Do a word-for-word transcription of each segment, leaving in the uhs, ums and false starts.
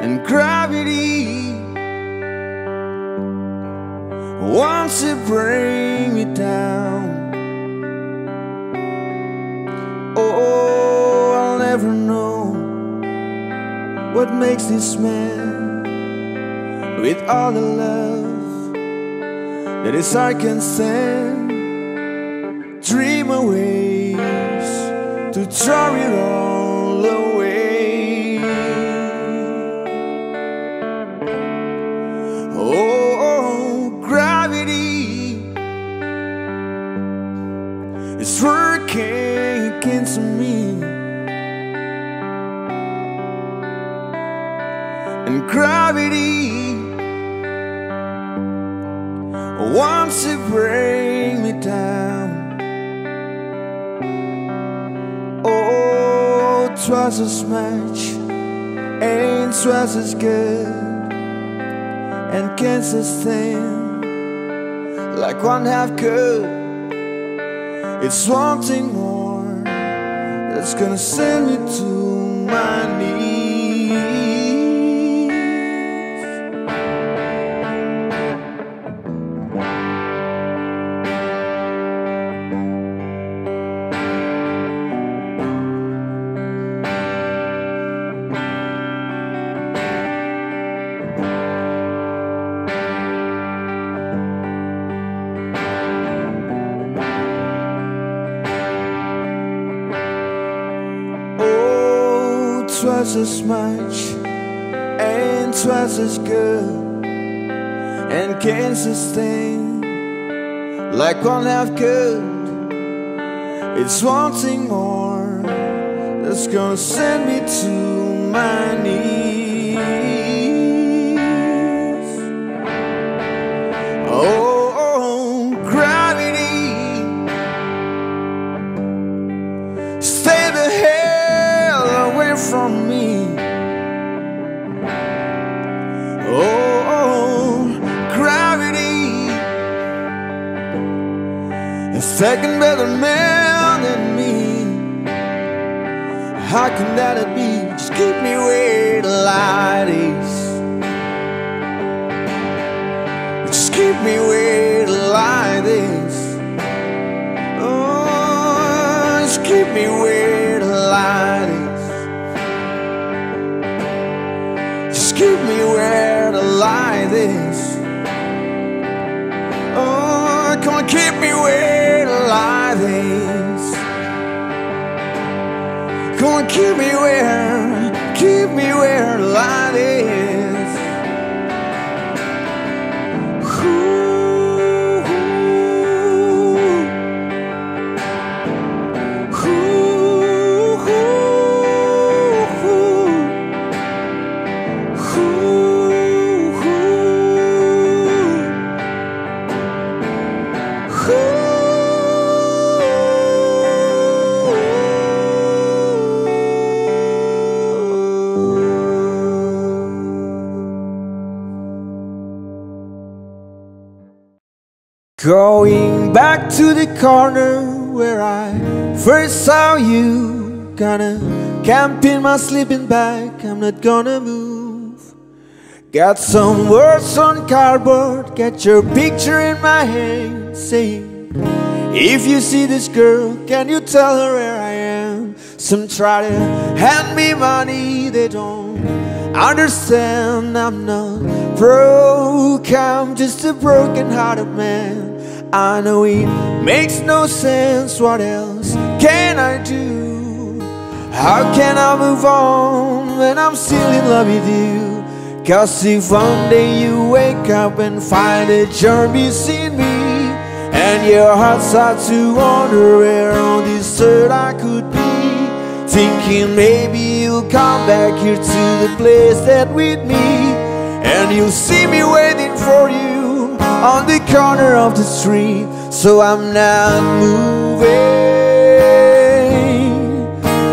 and gravity wants to bring you down. Oh, I'll never know what makes this man, with all the love that his heart can send, dream of ways to throw it all away. Oh, gravity is working against me, and gravity wants to bring me down. Oh, twice as much ain't twice as good, and can't sustain like one half could. It's one thing more that's gonna send me to my knees. Twice as much ain't twice as good, and can't sustain like one half could. It's one thing more that's gonna send me to my knees. Oh, oh, gravity, stay the hell from me. Oh, oh, gravity, a second better man than me. How can that be? Just keep me where the light is. Just keep me where the light is. Oh, just keep me where the light is. Keep me where the light is. Oh, come on, keep me where the light is. Come on, keep me where, keep me where the light is. Going back to the corner where I first saw you, gonna camp in my sleeping bag, I'm not gonna move. Got some words on cardboard, got your picture in my hand, saying, if you see this girl, can you tell her where I am? Some try to hand me money, they don't understand I'm not broke, I'm just a broken-hearted man. I know it makes no sense, what else can I do? How can I move on when I'm still in love with you? Cause if one day you wake up and find that you're missing me, and your heart starts to wonder where on this earth I could be, thinking maybe you'll come back here to the place that with me, and you'll see me waiting for you on the corner of the street. So I'm not moving,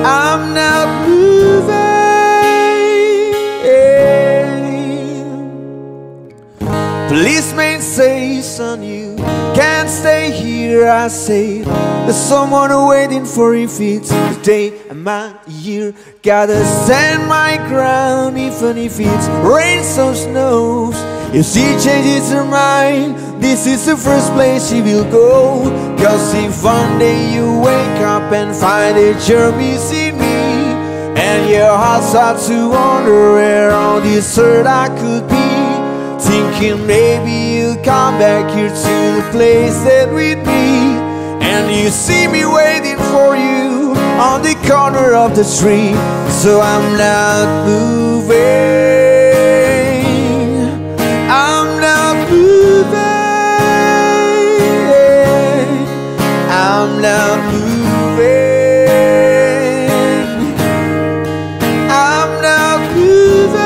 I'm not moving. Policeman says, son, you can't stay here, I I say there's someone waiting for, if it's the day and my year. Gotta stand my ground even if it's rains or snows. If she changes her mind, this is the first place she will go. Cause if one day you wake up and find that you're missing me, and your heart starts to wonder where on this earth I could be, thinking maybe you'll come back here to the place that we'd be. And you see me waiting for you on the corner of the street. So I'm not moving, I'm not moving, I'm not moving, I'm not moving.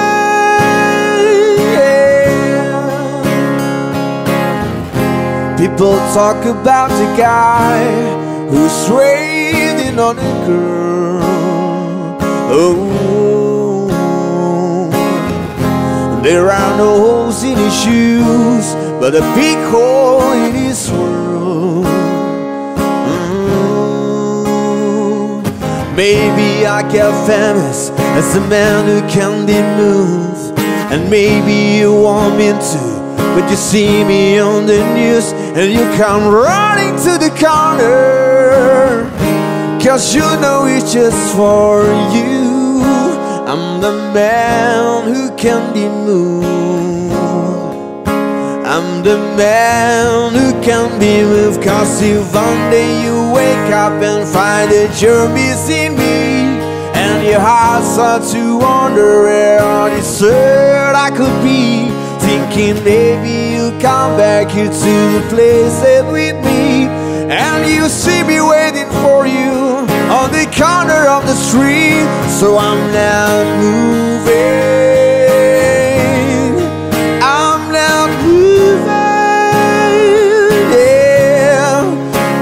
People talk about the guy who's waiting on a girl. Oh, there are no holes in his shoes, but a big hole in his world. Mm. Maybe I get famous as a man who can be moved, and maybe you want me to. But you see me on the news and you come running to the corner, cause you know it's just for you. I'm the man who can be moved, I'm the man who can be moved. Cause if one day you wake up and find that you're missing me, and your heart starts to wonder where on this earth I could be, thinking maybe you'll come back here to the place that with me. And you see me waiting for you on the corner of the street. So I'm not moving, I'm not moving, yeah.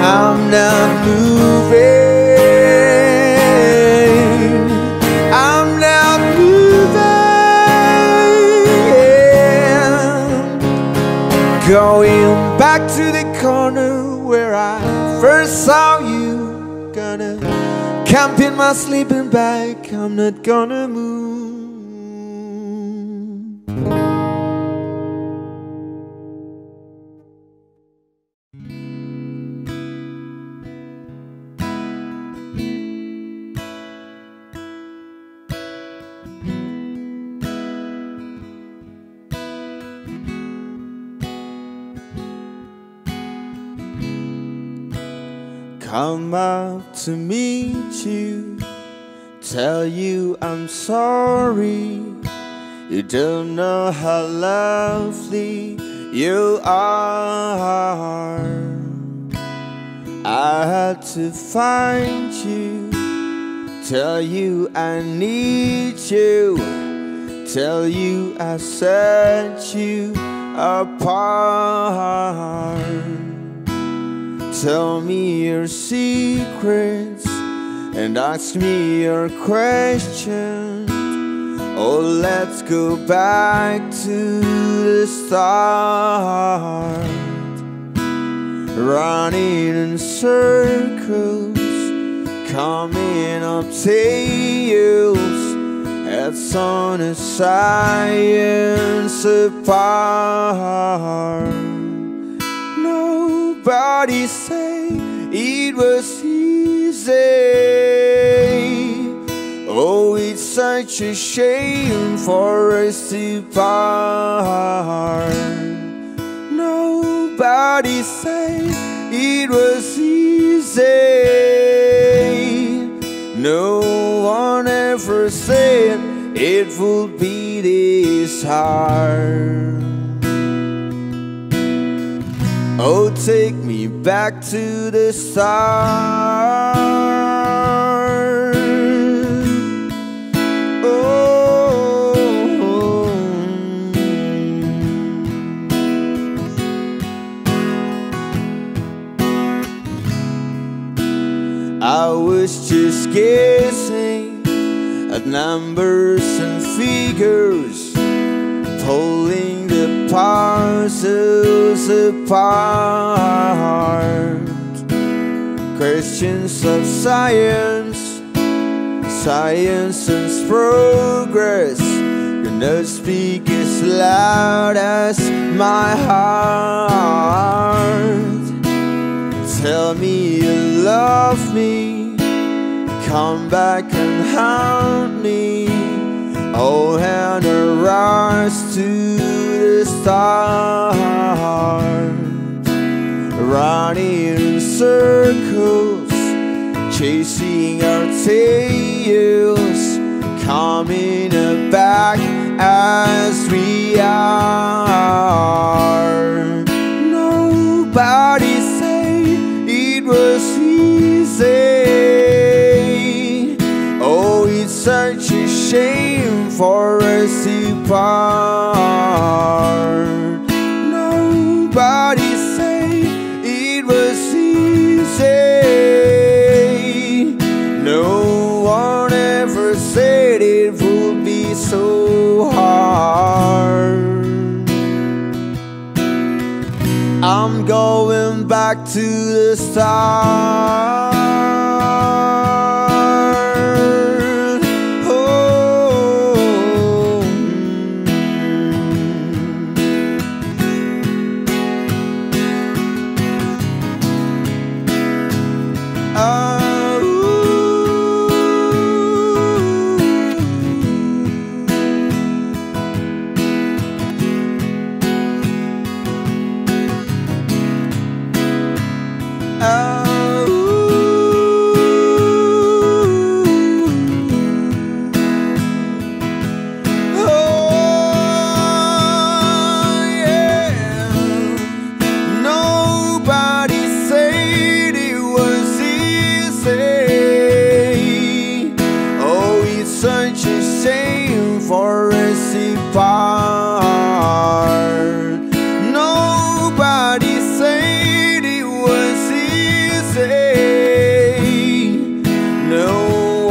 I'm not moving, I'm not moving, yeah. Going back to the corner where I first saw you, gonna camp in my sleeping bag, I'm not gonna move. Come out to meet you, tell you I'm sorry. You don't know how lovely you are. I had to find you, tell you I need you, tell you I set you apart. Tell me your secrets and ask me your questions. Oh, let's go back to the start. Running in circles, coming up tails, heads on a science apart. Nobody say it was easy. Oh, it's such a shame for us to part. Nobody say it was easy. No one ever said it would be this hard. Oh, take me back to the start. Oh, I was just guessing at numbers and figures, pulling the parcels apart. Questions of science, science and progress. You know, speak as loud as my heart. Tell me you love me, come back and haunt me. Oh, and a rise to the stars. Running in circles, chasing our tails, coming back as we are. Nobody say it was easy. Oh, it's such a shame for us to part. Nobody so hard. I'm going back to the start. Oh. Oh. For us to part. Nobody said it was easy. No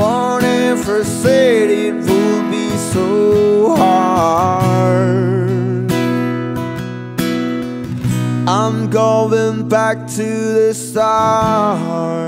one ever said it would be so hard. I'm going back to the start.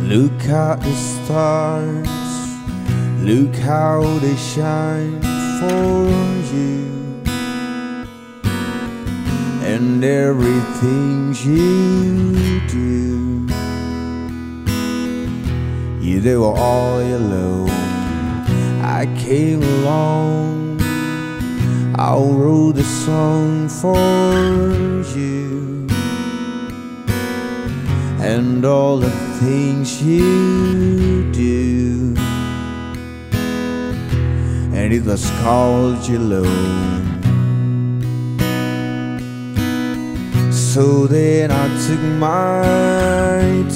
Look at the stars, look how they shine for you, and everything you do. You they were all alone, I came along, I wrote a song for you, and all the things you do. And it was called you alone. So then I took my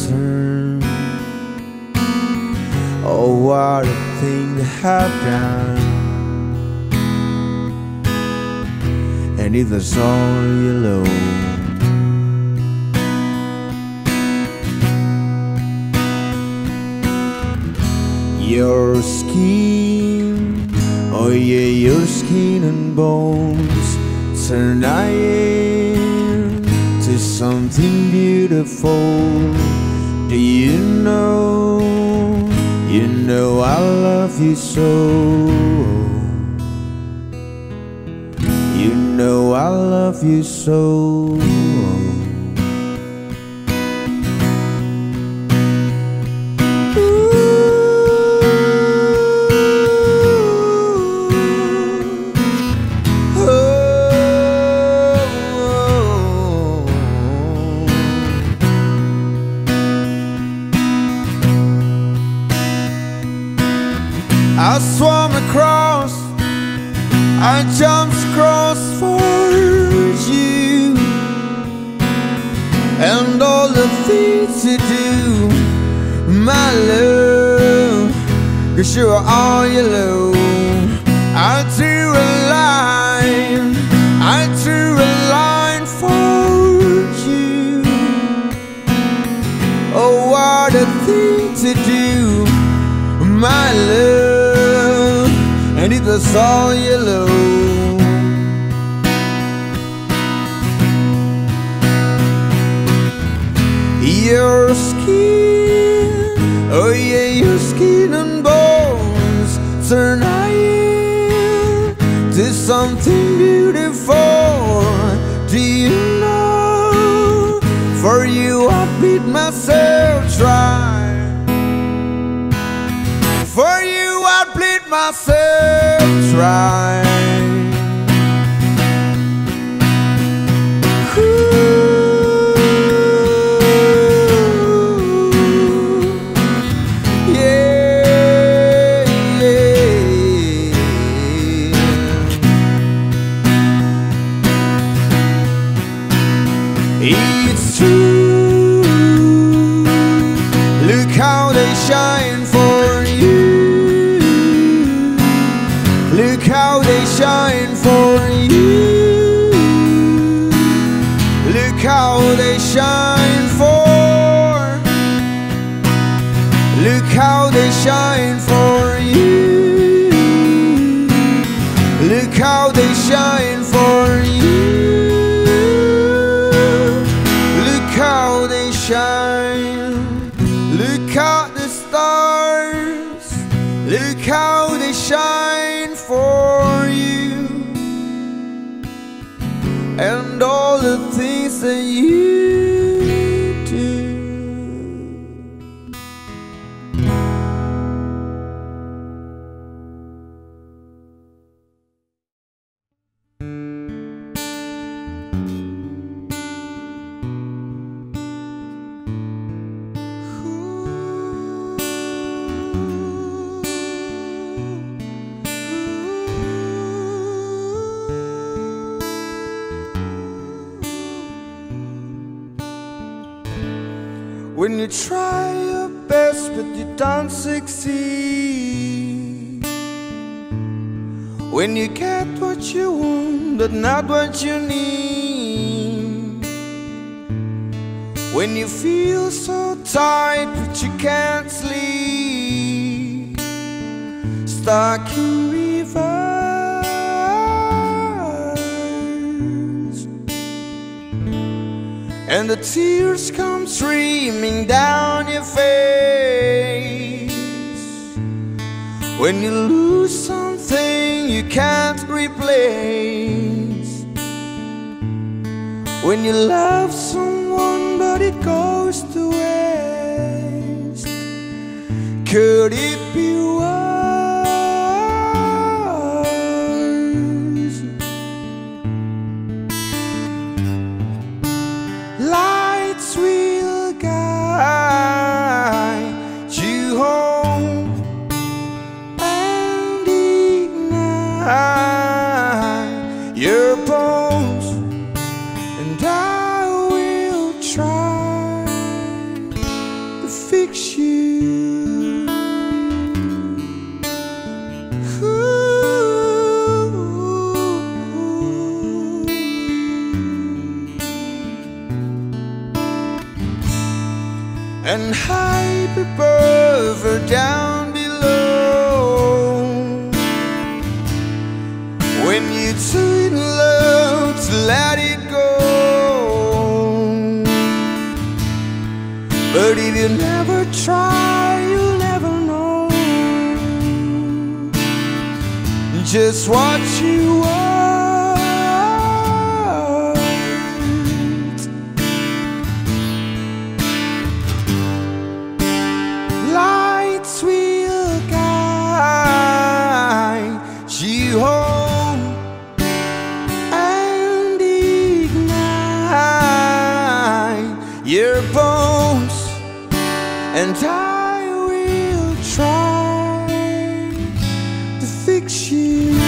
turn. Oh, what a thing to have done. And it was all you alone. Your skin, oh yeah, your skin and bones turn iron to something beautiful. Do you know, you know I love you so. You know I love you so. I swam across, I jumped to do, my love, 'cause you're all you know. I drew a line, I drew a line for you. Oh, what a thing to do, my love, and it was all you know. Your skin, oh yeah, your skin and bones turn iron to something beautiful. Do you know? For you I beat myself dry. For you I bleed myself dry. It's true, look how they shine for you. Look how they shine for you. Look how they shine for. Look how they shine for you. Look how they shine for you. Look at the stars, look how they shine for you, and all the things that you do. When you try your best but you don't succeed, when you get what you want but not what you need, when you feel so tired but you can't sleep, stuck in reverse, and the tears come streaming down your face. When you lose something you can't replace, when you love someone but it goes to waste, could it be worse? Lights will guide you home and ignite your bones, and I will try to fix you. And high above or down below, when you too in love to let it go, but if you never try you'll never know just what you want. Your bones, and I will try to fix you.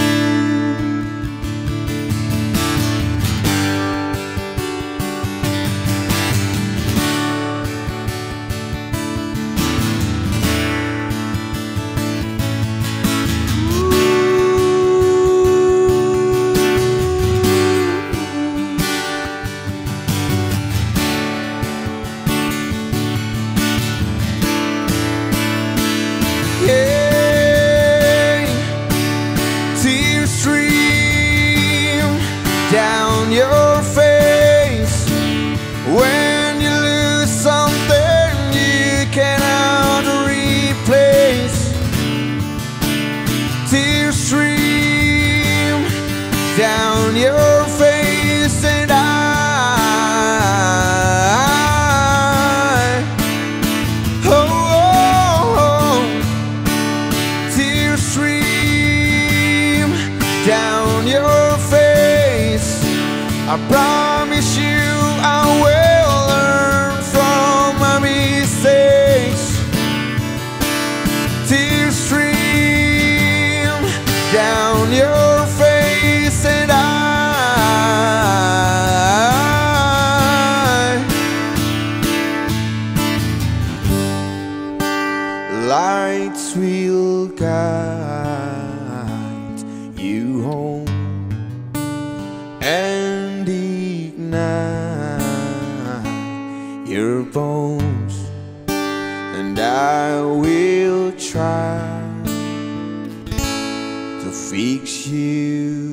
your bones, and I will try to fix you.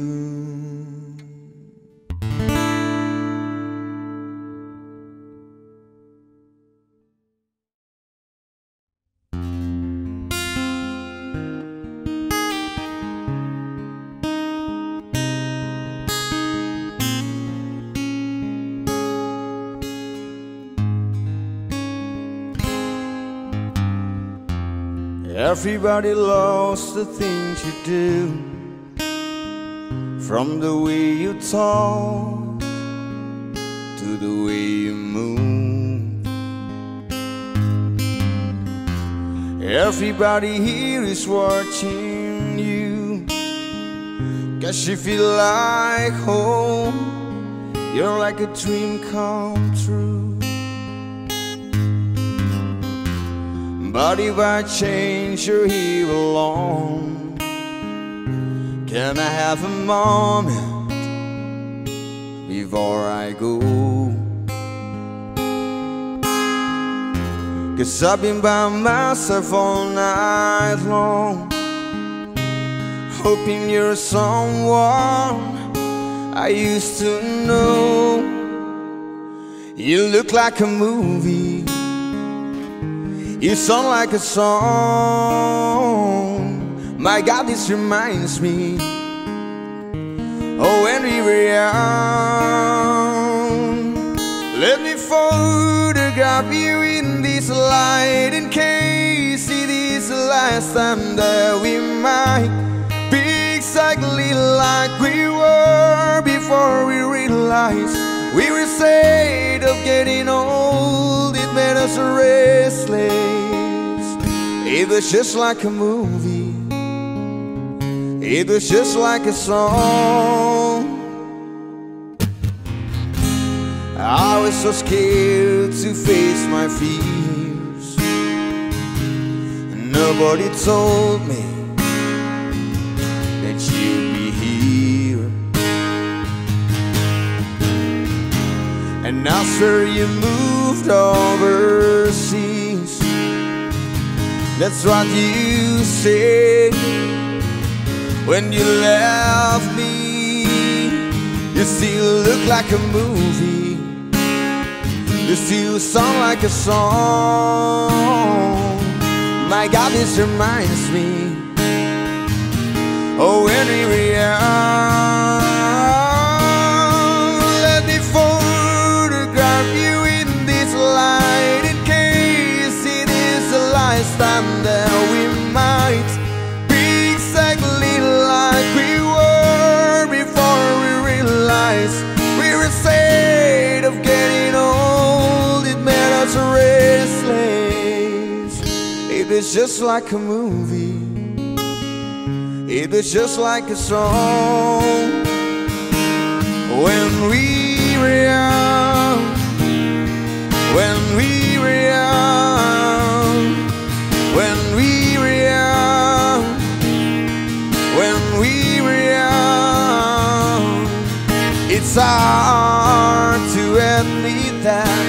Everybody loves the things you do, from the way you talk to the way you move. Everybody here is watching you, 'cause you feel like home. You're like a dream come true. But if I change your here alone, can I have a moment before I go? 'Cause I've been by myself all night long, hoping you're someone I used to know. You look like a movie, you sound like a song. My God, this reminds me, oh, when we were young. Let me photograph you in this light, in case it is the last time that we might be exactly like we were before we realized we were sad of getting old. It made us restless. It was just like a movie, it was just like a song. I was so scared to face my fears, nobody told me that you'd be here. And I swear you moved overseas, that's what you said when you left me. You still look like a movie, you still sound like a song. My God, this reminds me, oh, when we were young. Time that we might be exactly like we were before we realized we were sad of getting old. It made us restless. It was just like a movie, it was just like a song. When we were young, when we were young, when we were young, when we were young. It's hard to admit that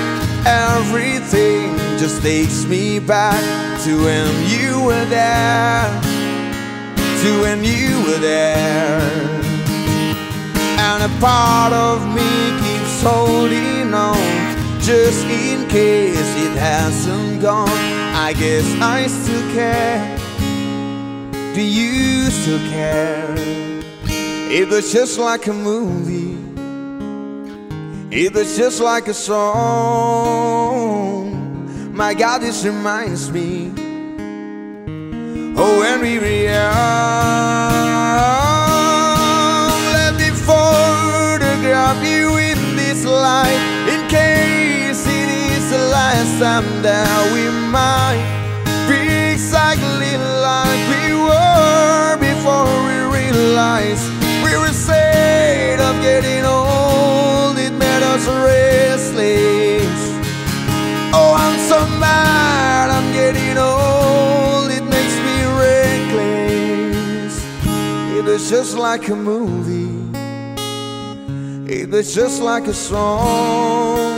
everything just takes me back to when you were there, to when you were there. And a part of me keeps holding on, just in case it hasn't gone. I guess I still care, do you still care? It was just like a movie, it was just like a song. My God, this reminds me, oh, when we were young. Let me photograph you in this light, in case the last time that we might be exactly like we were before we realized we were sad of getting old. It made us restless. Oh, I'm so mad I'm getting old. It makes me reckless. It was just like a movie, it was just like a song.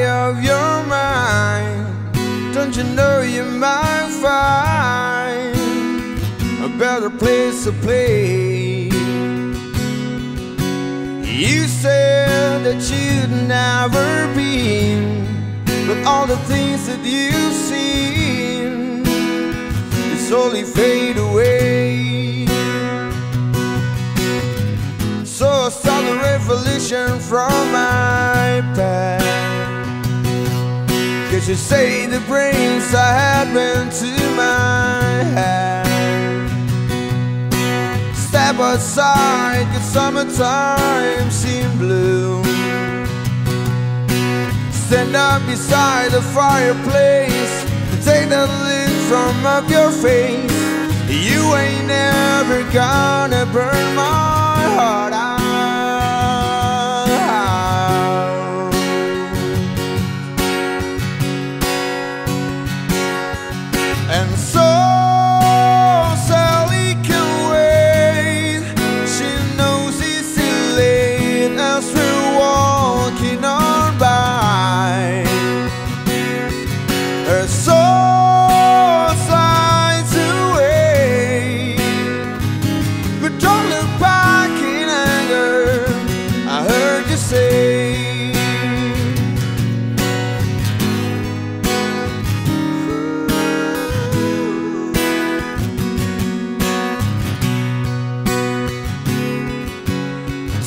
of your mind. Don't you know you might find a better place to play? You said that you'd never been, but all the things that you've seen, they slowly fade away. So I start the revolution from my past. Cause you say the brains I had went to my head. Step outside, cause summertime seemed blue. Stand up beside the fireplace and take the lid from up your face. You ain't never gonna burn my heart out. And so Sally can wait. She knows it's late as we're walking on. Her soul slides away, but don't look back in anger, I heard you say.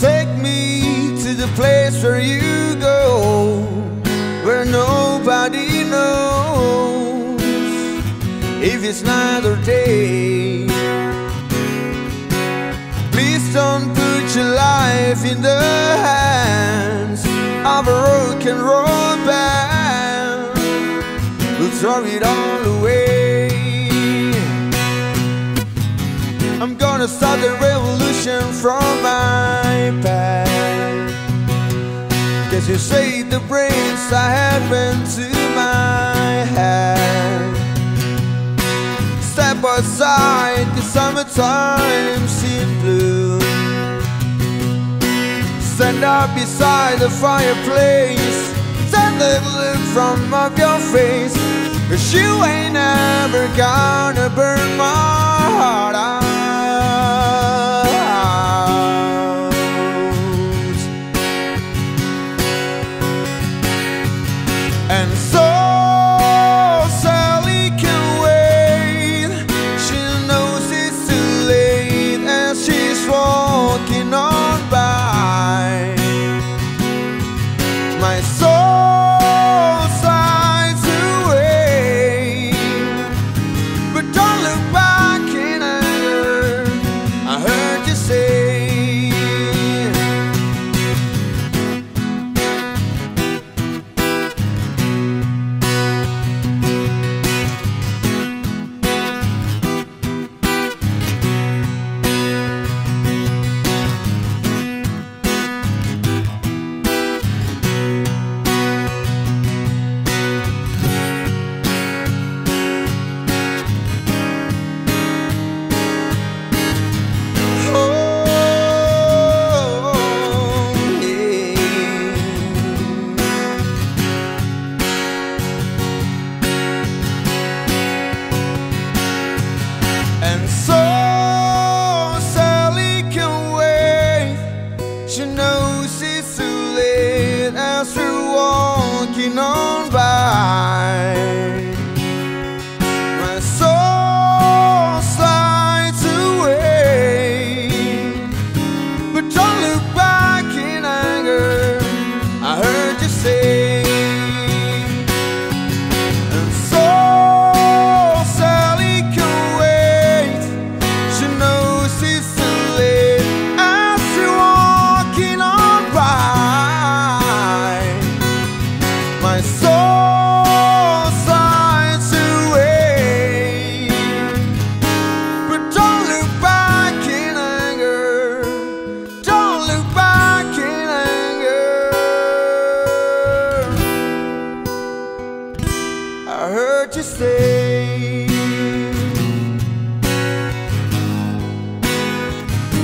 Take me to the place where you go, where nobody knows if it's another day. Please don't put your life in the hands of a rock and roll band who'll throw it all away. I'm gonna start the revolution from my past. Cause you say the brains I had went to my head. Step outside, the summertime seemed blue. Stand up beside the fireplace, stand the look from up your face. Cause you ain't never gonna burn my heart out. My soul slides away, but don't look back in anger, I heard you say. And so Sally can wait. She knows it's too late as we're walking on by. My soul slides away, but don't look back in anger, I heard you say. I heard you say.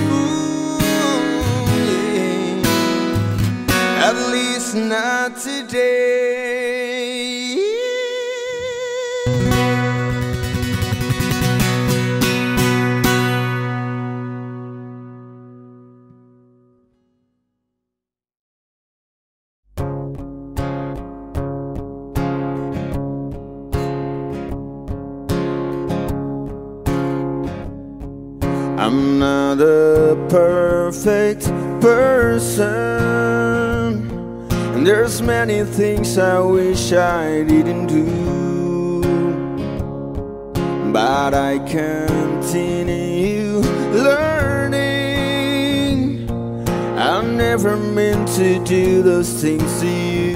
Ooh, yeah. At least not today. I'm not a perfect person, and there's many things I wish I didn't do, but I continue learning. I never meant to do those things to you,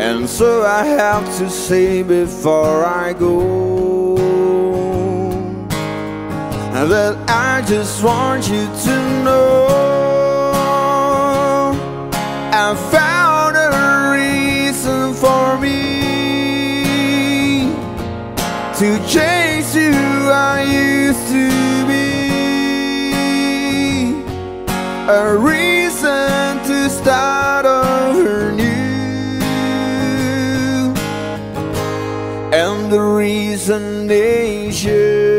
and so I have to say before I go that I just want you to know I found a reason for me to change who I used to be, a reason to start over new, and the reason is you.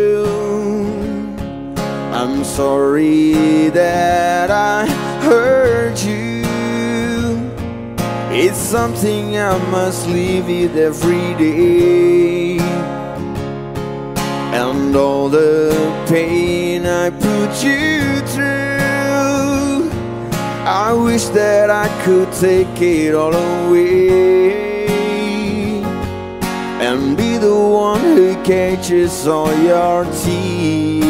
I'm sorry that I hurt you. It's something I must live with every day, and all the pain I put you through, I wish that I could take it all away and be the one who catches all your tears.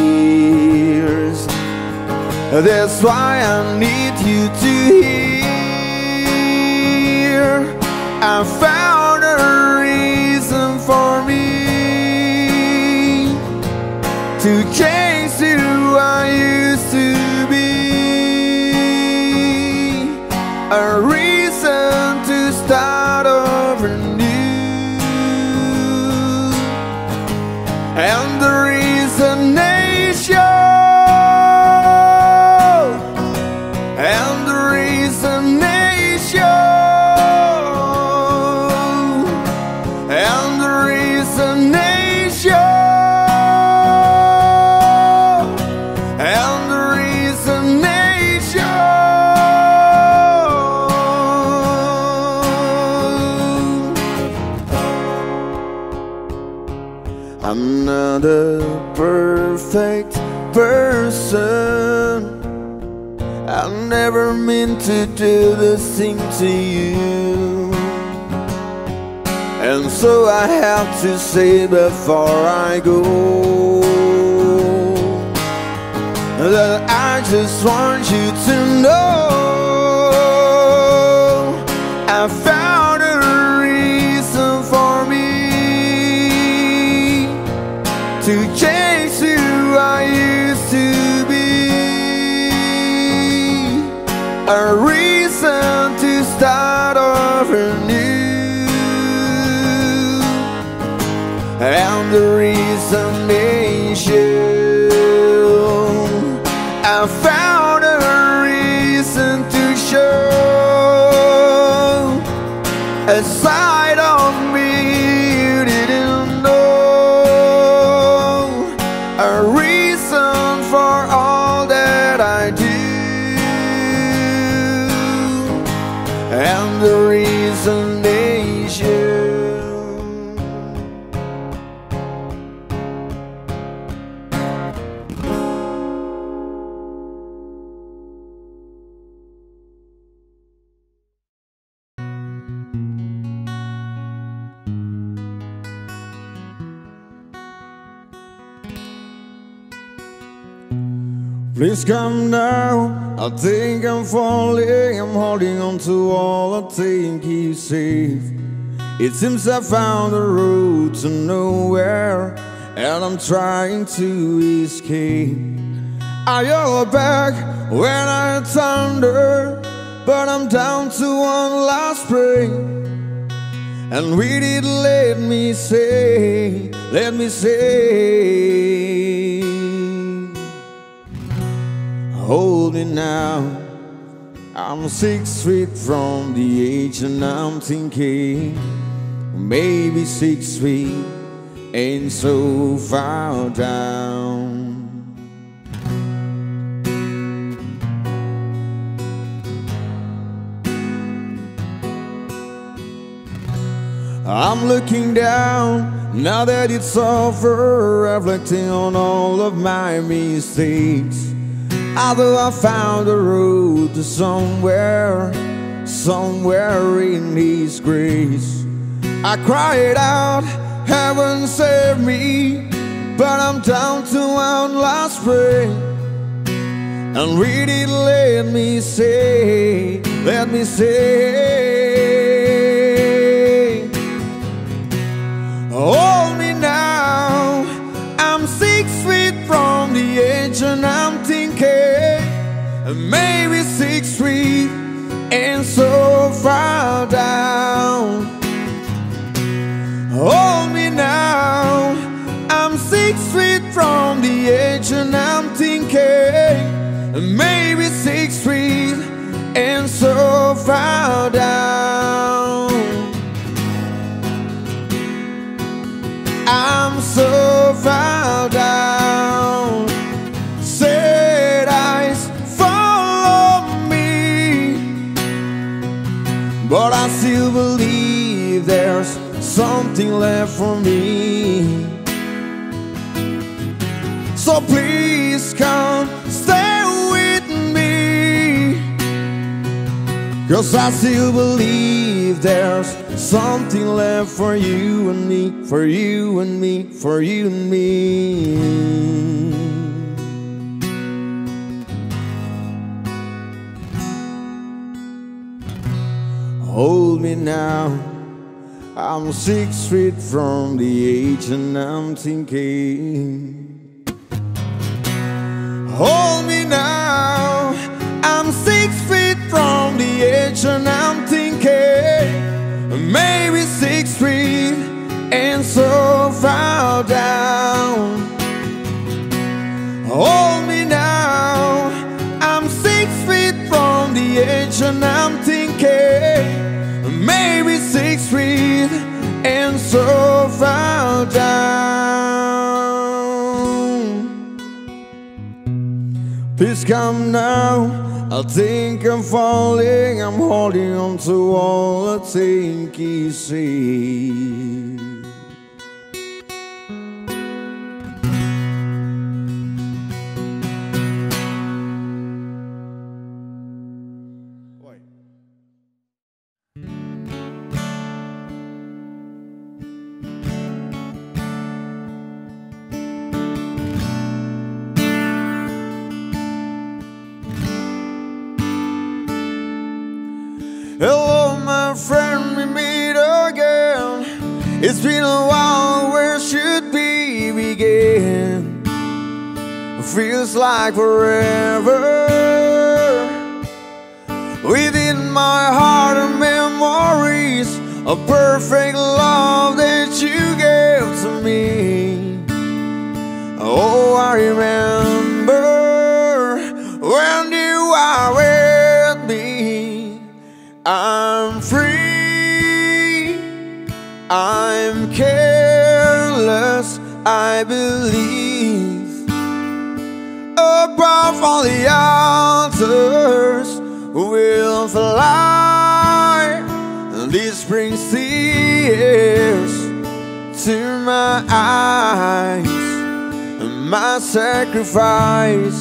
That's why I need you to hear I found a reason for me to change who I used to be, a reason to start over new, and the reason is yours. I'm not a perfect person, I never meant to do this thing to you, and so I have to say before I go that I just want you to know I found a reason for me to change who I used to be, a reason to start over new, and the reason is you. I found a reason to show a side of me, a reason for all that I do, and the reason is you. Please come down, I think I'm falling. I'm holding on to all I think is safe. It seems I found a road to nowhere, and I'm trying to escape. I yell back when I thunder, but I'm down to one last break. And we did let me say, let me say hold it now. I'm six feet from the edge, and I'm thinking maybe six feet ain't so far down. I'm looking down, now that it's over, reflecting on all of my mistakes. Although I found a road to somewhere, somewhere in His grace. I cried out, heaven save me, but I'm down to one last prayer. And really let me say, let me say, hold me now, I'm six feet from the edge and I'm thinking, maybe six feet and so far down. Hold me now, I'm six feet from the edge and I'm thinking, maybe six feet and so far down. I'm so far down. Said eyes follow me, but I still believe there's something left for me. So please come stay with me, 'cause I still believe there's something left for you and me, for you and me, for you and me. Hold me now, I'm six feet from the edge and I'm thinking. Hold me now, I'm six feet from the edge and I'm thinking, maybe six feet and so far down. Hold me now, I'm six feet from the edge and I'm thinking, maybe six feet and so far down. Please come now, I think I'm falling, I'm holding on to all I think He sees. Hello my friend, we meet again. It's been a while, where should we begin? It feels like forever. Within my heart are memories of perfect love that you gave to me. Oh, I remember when you were with me. I'm free, I'm careless, I believe. Above all the altars will fly. This brings tears to my eyes, my sacrifice.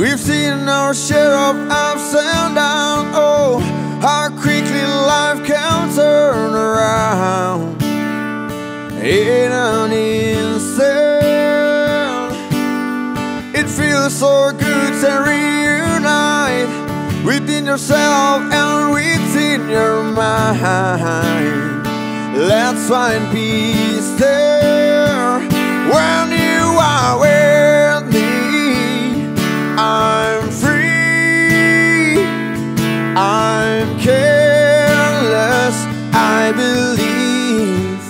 We've seen our share of ups and downs. Oh, how quickly life can turn around in an instant. It feels so good to reunite within yourself and within your mind. Let's find peace there when you are with me. I'm free, I'm careless, I believe.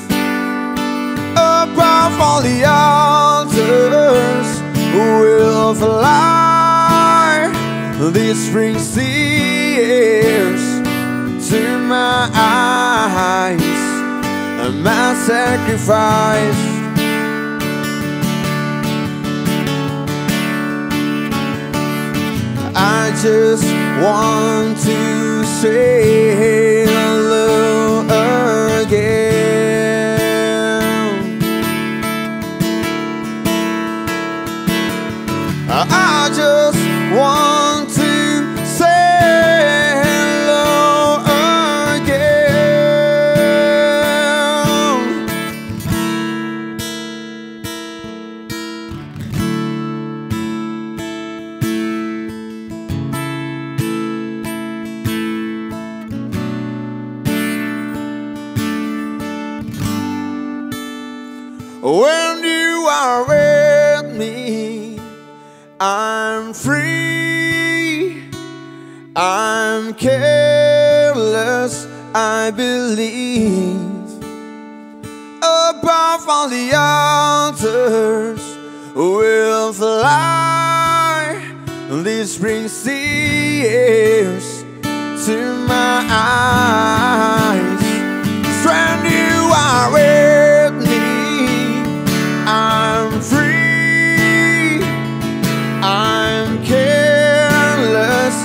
Above all the altars will fly. This brings tears to my eyes, my sacrifice. I just want to say hello again. I just want to say hello again. When you are with me, I'm free, I'm careless, I believe. Above all the others will fly. This brings tears to my eyes. When you are with me, I'm free, I'm careless,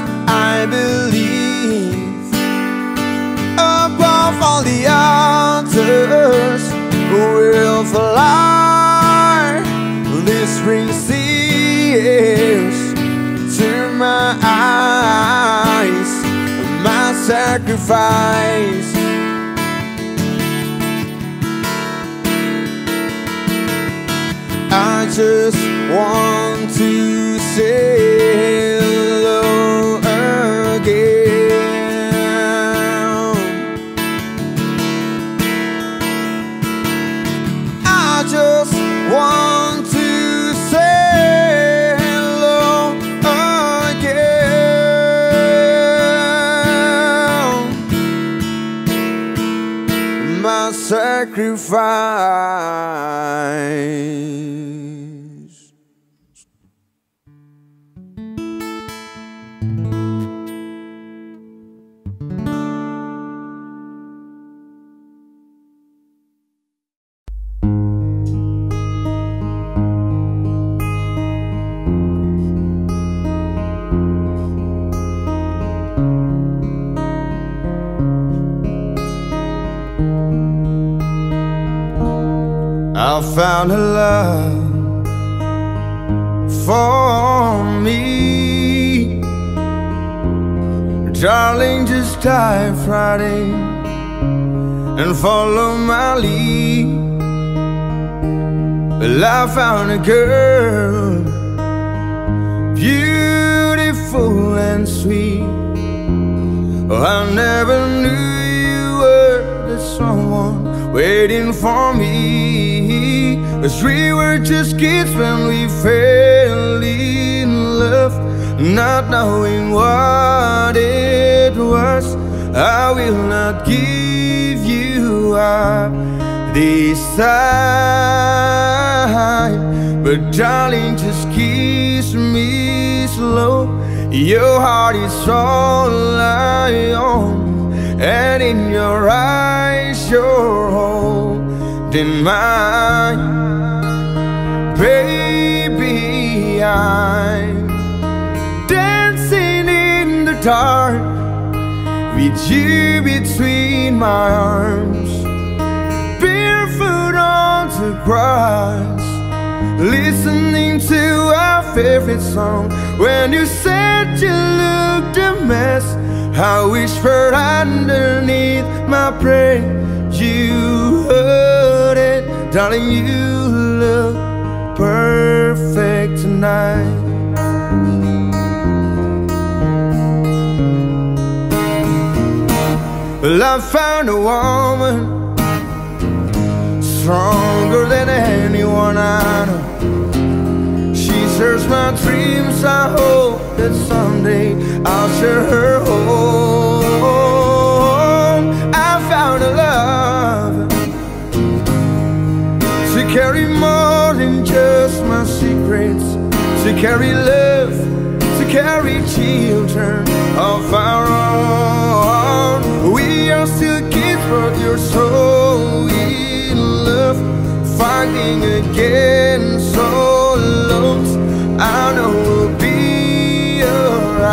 I believe. Above all the others will fly. This brings tears to my eyes. My sacrifice, I just want to say hello again. I just want to say hello again. My sacrifice. I found a love for me, darling, just dive right in and follow my lead. Well, I found a girl, beautiful and sweet. Oh, I never knew you were the someone waiting for me, 'cause we were just kids when we fell in love, not knowing what it was. I will not give you up this time, but darling, just kiss me slow. Your heart is all I own, and in your eyes you're holding mine. Baby, I'm dancing in the dark with you between my arms, barefoot on the grass, listening to our favorite song. When you said you looked a mess, I whispered underneath my breath. You heard it, darling, you look perfect tonight. Well, I found a woman stronger than anyone I know. She serves my dreams, I hope that someday I'll share her home. I found a love to carry more than just my secrets, to carry love, to carry children of our own. We are still kids, but you're so in love, fighting against all odds. I know we'll be alright.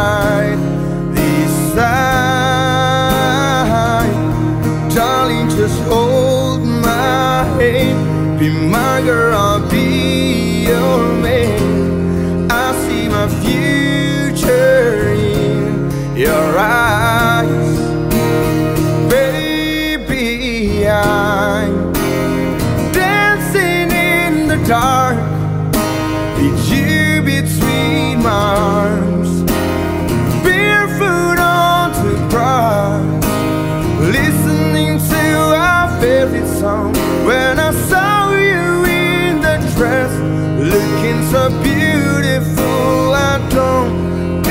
Be my girl, I'll be your man. I see my future in your eyes. Baby, I'm dancing in the dark with you between my arms, barefoot on the grass, listening to our favorite song. When I saw you in the dress, looking so beautiful, I don't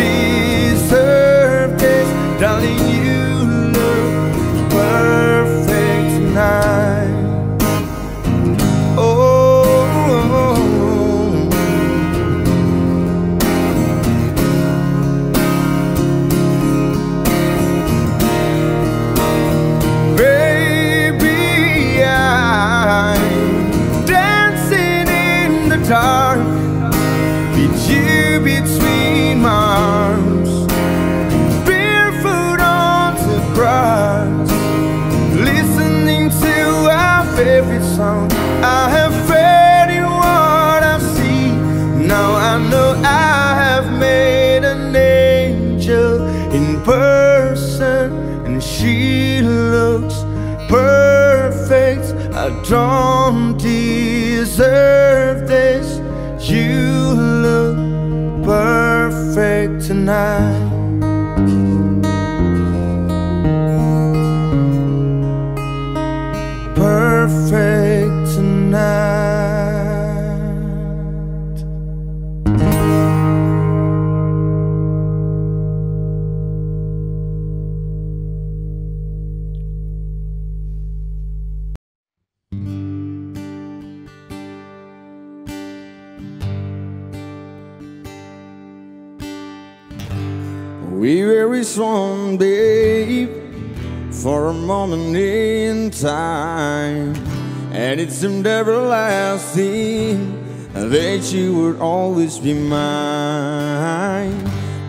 deserve this. Darling, you look perfect tonight. Oh, baby, I'm dancing in the dark with you between my arms, barefoot on the grass, listening to our favorite song. I have faith in what I see. Now I know I have made an angel in person, and she looks perfect. I don't deserve this. You look perfect tonight. Perfect tonight. We were strong, babe, for a moment in time, and it seemed everlasting that you would always be mine.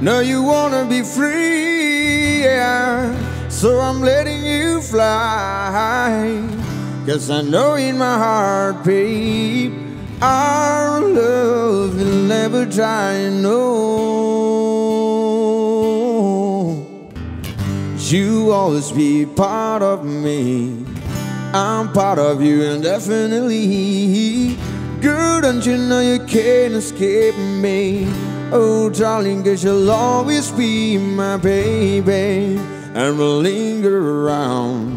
Now you wanna be free, yeah, so I'm letting you fly, 'cause I know in my heart, babe, our love will never die, no. You always be part of me, I'm part of you indefinitely. Girl, don't you know you can't escape me? Oh, darling, 'cause you'll always be my baby, and we'll linger around.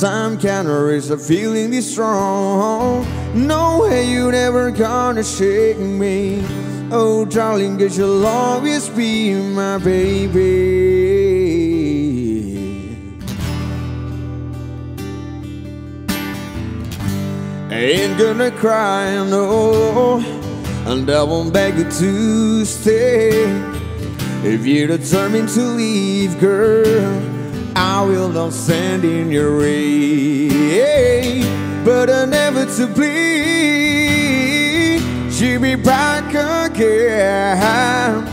Time can't erase a feeling this strong. No way you're never gonna shake me. Oh, darling, 'cause you'll always be my baby. Ain't gonna cry, no, and I won't beg you to stay. If you're determined to leave, girl, I will not stand in your way. But inevitably, she'll be back again,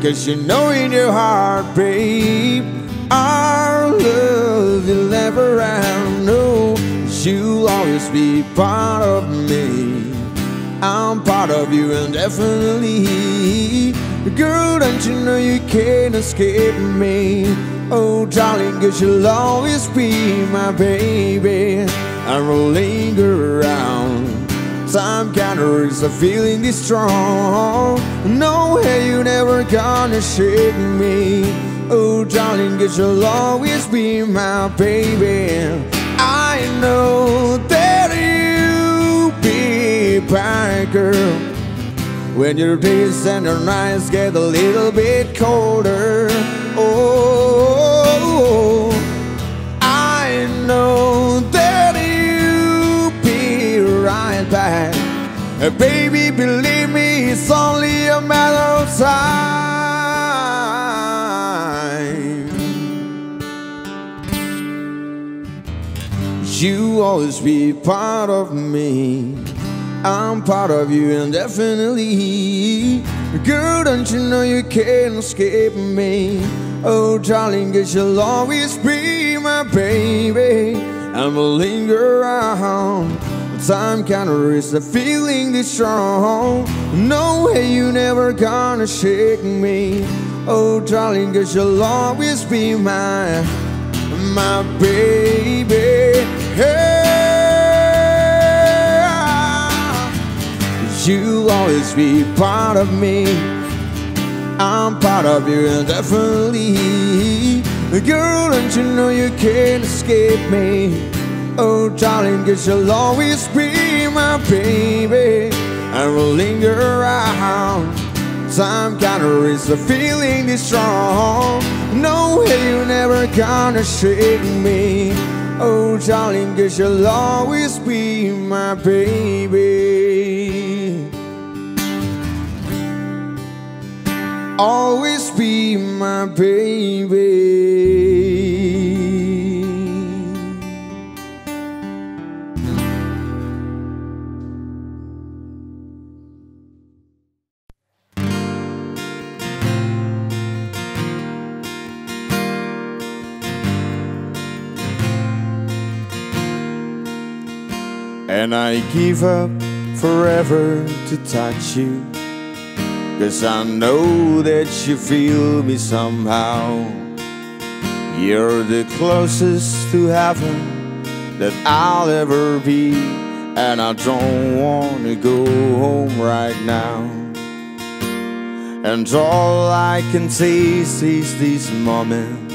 'cause you know in your heart, babe, our love will never end, no. You'll always be part of me, I'm part of you indefinitely. Girl, don't you know you can't escape me? Oh, darling, 'cause you'll always be my baby, and we'll linger around. Time can't erase a feeling this strong. No way you're never gonna shake me. Oh, darling, 'cause you'll always be my baby, I know that you'll be back, girl. When your days and your nights get a little bit colder, oh, I know that you'll be right back. Baby, believe me, it's only a matter of time. You always be part of me, I'm part of you indefinitely. Girl, don't you know you can't escape me? Oh, darling, 'cause you'll always be my baby, and we'll linger around. time can erase the feeling this strong. No way you never gonna shake me. Oh darling, cause you'll always be my, my baby. Hey, you'll always be part of me. I'm part of you indefinitely. Girl, don't you know you can't escape me. Oh darling, cause you'll always be my baby. I will linger around. Time can't erase the feeling this strong. No way you're never gonna shake me. Oh darling, cause you'll always be my baby. Always be my baby. And I give up forever to touch you, cause I know that you feel me somehow. You're the closest to heaven that I'll ever be, and I don't want to go home right now. And all I can taste is this moment,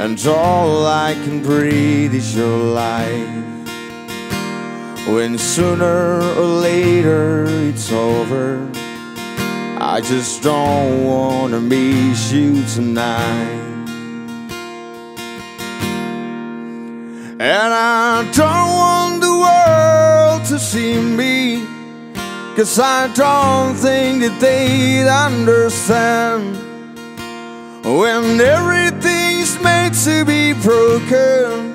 and all I can breathe is your life. When sooner or later it's over, I just don't wanna miss you tonight. And I don't want the world to see me, cause I don't think that they'd understand. When everything's meant to be broken,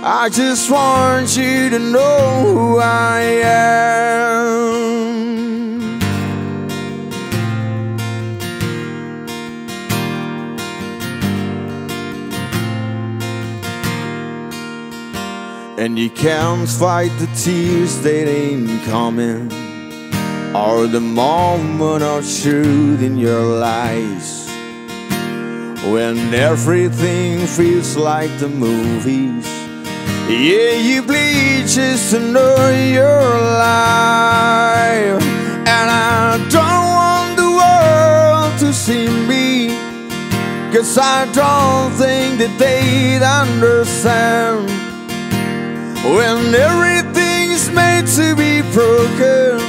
I just want you to know who I am. And you can't fight the tears that ain't coming, or the moment of truth in your lies. When everything feels like the movies, yeah, you bleed just to know you're alive. And I don't want the world to see me, cause I don't think that they'd understand. When everything's made to be broken,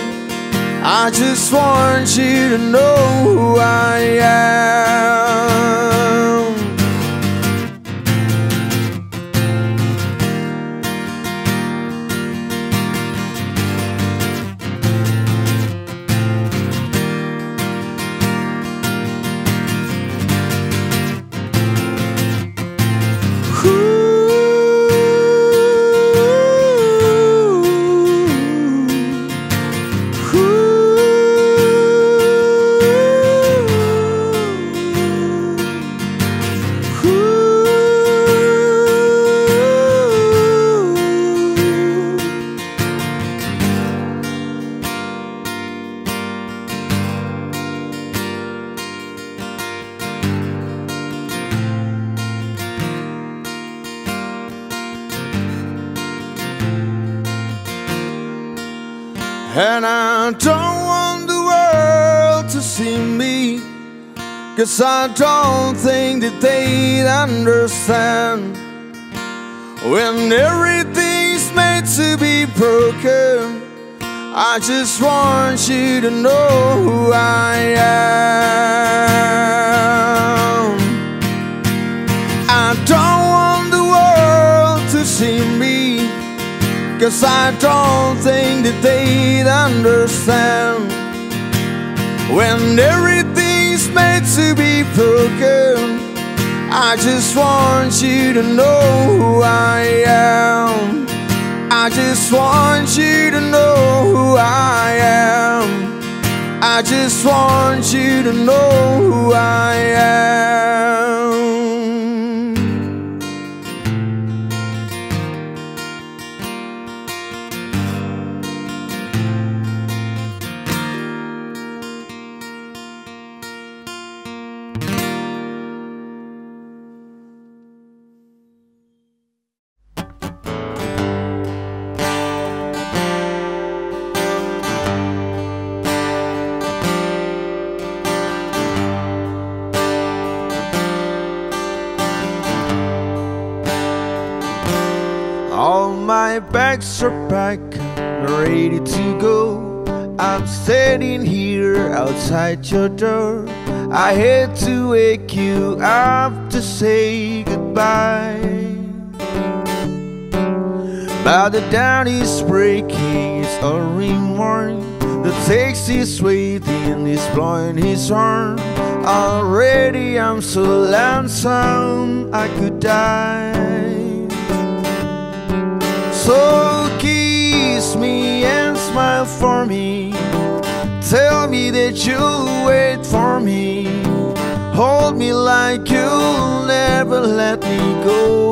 I just want you to know who I am. Whew. And I don't want the world to see me, cause I don't think that they'd understand. When everything's meant to be broken, I just want you to know who I am. I don't want the world to see me, cause I don't think that they'd understand. When everything's meant to be broken, I just want you to know who I am. I just want you to know who I am. I just want you to know who I am. bags are packed, ready to go. I'm standing here outside your door. I had to wake you up to say goodbye, but the dawn is breaking, it's early morning. The taxi's waiting, he's blowing his horn. Already I'm so lonesome I could die. So kiss me and smile for me, tell me that you'll wait for me, hold me like you'll never let me go.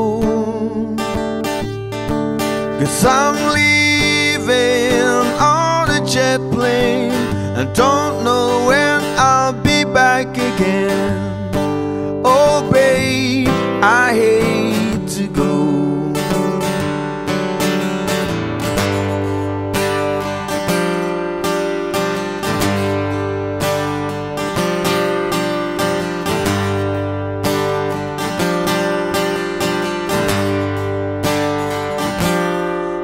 Cause I'm leaving on a jet plane, and don't know when I'll be back again. Oh babe, I hate to go.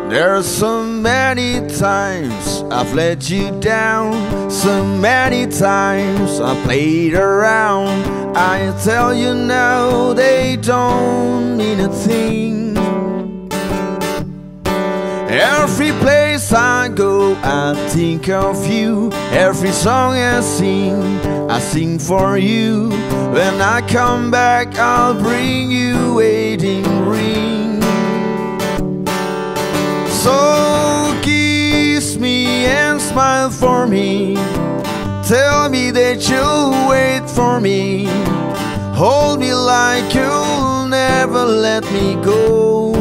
There are so many times I've let you down, so many times I played around. I tell you now they don't mean a thing. Every place I go I think of you, every song I sing I sing for you. When I come back I'll bring you a wedding ring. So kiss me and smile for me, tell me that you'll wait for me, hold me like you'll never let me go.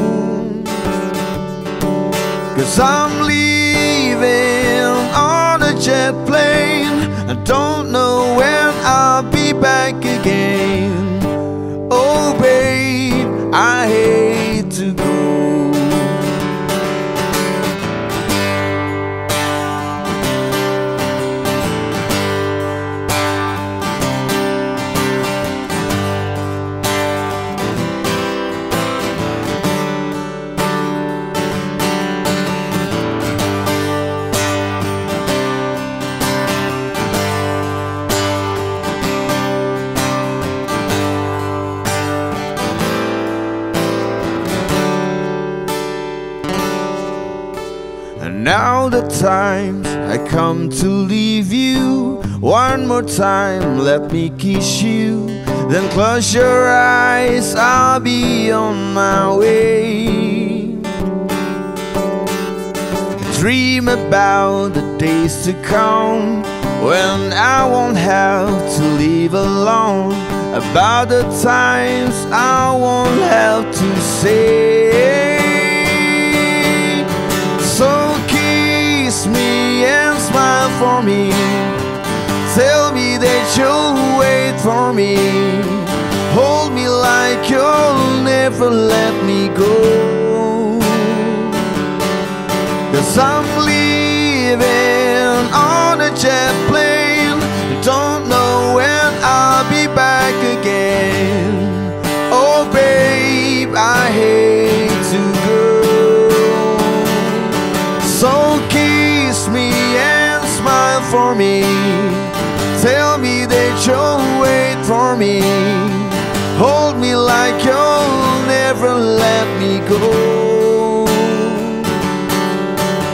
Cause I'm leaving on a jet plane, I don't know when I'll be back again. Oh babe, I hate to go. Now the times I come to leave you, one more time let me kiss you, then close your eyes, I'll be on my way. Dream about the days to come, when I won't have to live alone, about the times I won't have to say. Me and smile for me, tell me that you'll wait for me, hold me like you'll never let me go. Cause I'm leaving on a jet plane, don't know when I'll be back again. Oh babe, I hate to go. So smile for me, tell me that you'll wait for me, hold me like you'll never let me go.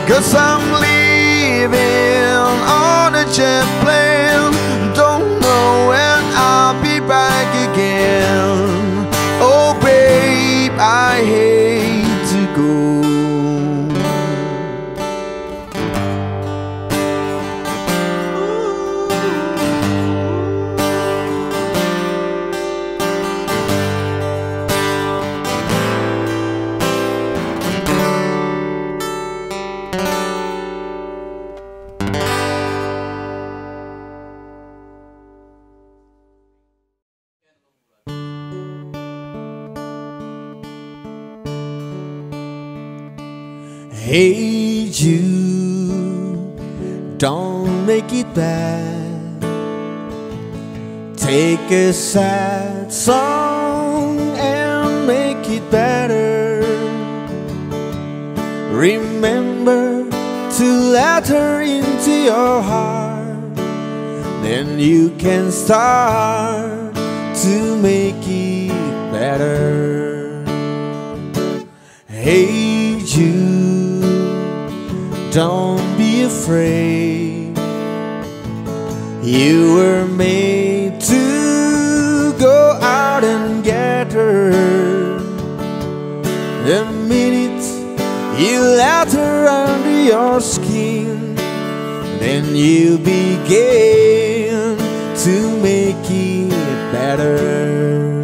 Cause I'm leaving on a jet plane, don't know when I'll be back again. Oh babe, I hate to go. Hey Jude, don't make it bad. Take a sad song and make it better. Remember to let her into your heart, then you can start to make it better. Hey Jude, don't be afraid, you were made to go out and get her. The minute you let her under your skin, then you begin to make it better.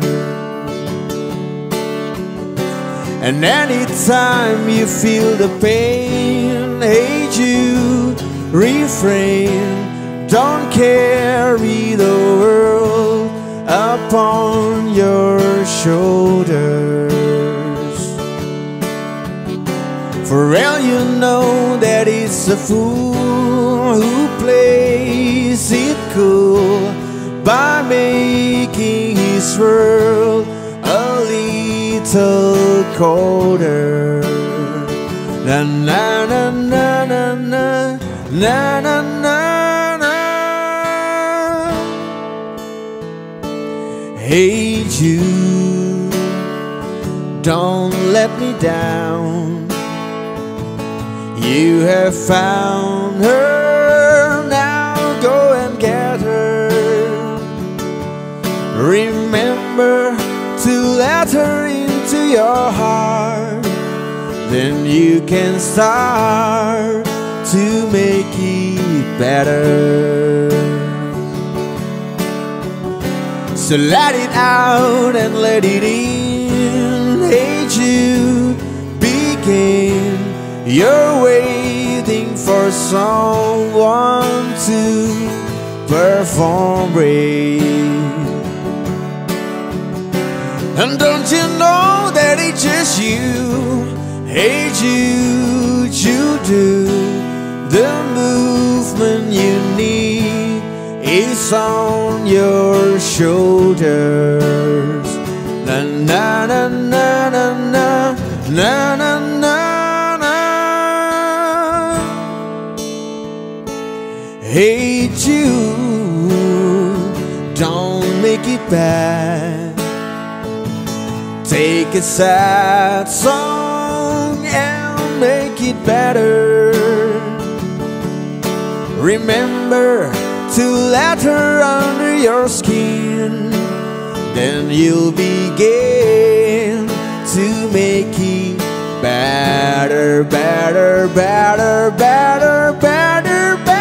And anytime you feel the pain, hate you, refrain, don't carry the world upon your shoulders. For well you know that it's a fool who plays it cool by making his world a little colder. Na na na na na na na na na na. Hey Jude, don't let me down, you have found her, now go and get her. Remember to let her into your heart, then you can start to make it better. So let it out and let it in, hey Jude, begin. You're waiting for someone to perform brave. And don't you know that it's just you, hey Jude, you do. The movement you need is on your shoulders. Na na na na na na na na na. Hey Jude, don't make it bad, take a sad song and make it better. Remember to let her under your skin, then you'll begin to make it better, better, better, better, better, better.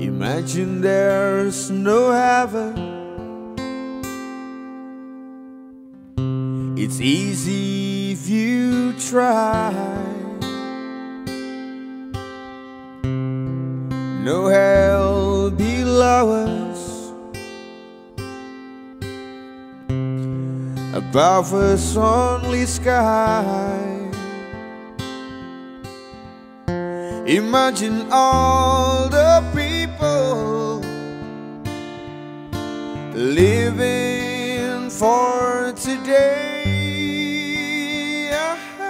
Imagine there's no heaven, it's easy if you try. No hell below us, above us only sky. Imagine all the people living for today. Ah,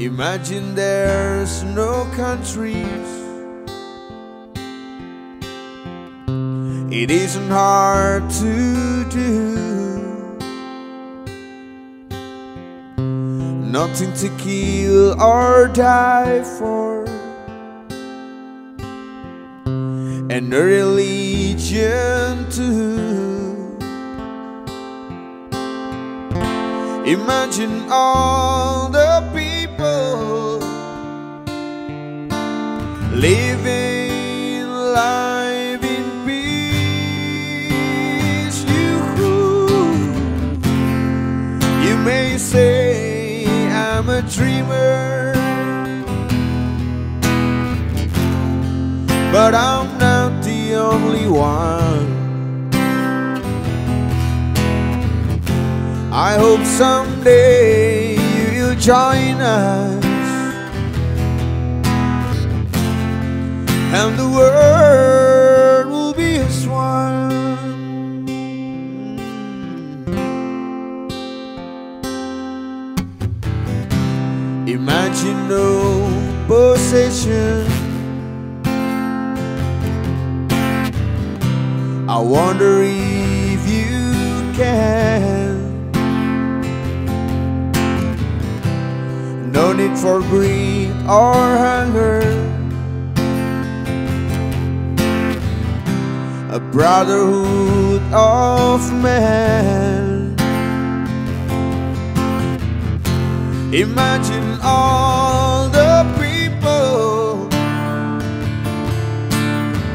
imagine there's no countries, It isn't hard to do. Nothing to kill or die for. And a religion too. Imagine all the people living life in peace. You, you may say I'm a dreamer, but I'm not the only one. I hope someday you'll join us and the world will be as one. Imagine no possession. I wonder if you can. No need for greed or hunger. A brotherhood of men. Imagine all the people